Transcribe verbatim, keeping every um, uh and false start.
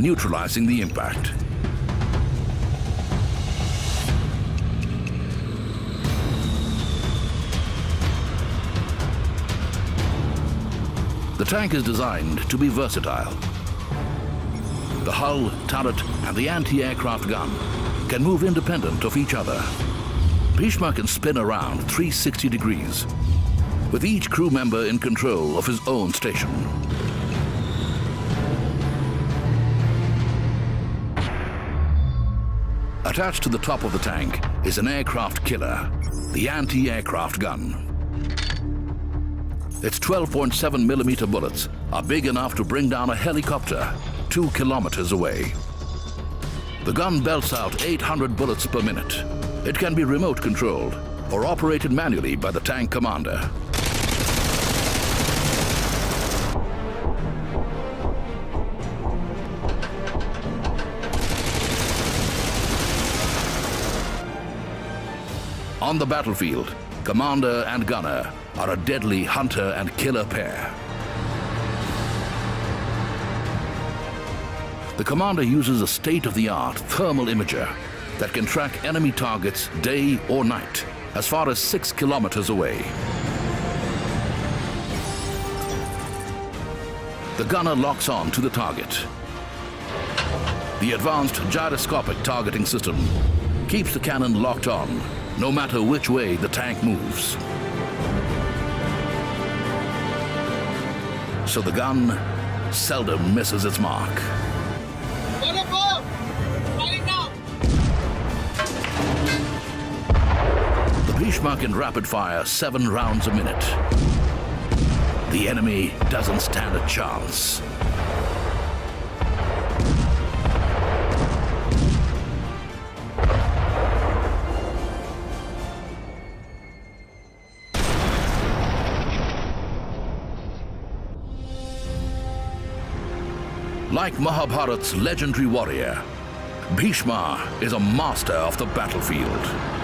neutralizing the impact. The tank is designed to be versatile. The hull, turret, and the anti-aircraft gun can move independent of each other. Bhishma can spin around three hundred sixty degrees, with each crew member in control of his own station. Attached to the top of the tank is an aircraft killer, the anti-aircraft gun. Its twelve point seven millimeter bullets are big enough to bring down a helicopter two kilometers away. The gun belts out eight hundred bullets per minute. It can be remote controlled or operated manually by the tank commander. On the battlefield, commander and gunner are a deadly hunter and killer pair. The commander uses a state-of-the-art thermal imager that can track enemy targets day or night, as far as six kilometers away. The gunner locks on to the target. The advanced gyroscopic targeting system keeps the cannon locked on, no matter which way the tank moves. So the gun seldom misses its mark. The Bhishma can rapid fire seven rounds a minute. The enemy doesn't stand a chance. Like Mahabharat's legendary warrior, Bhishma is a master of the battlefield.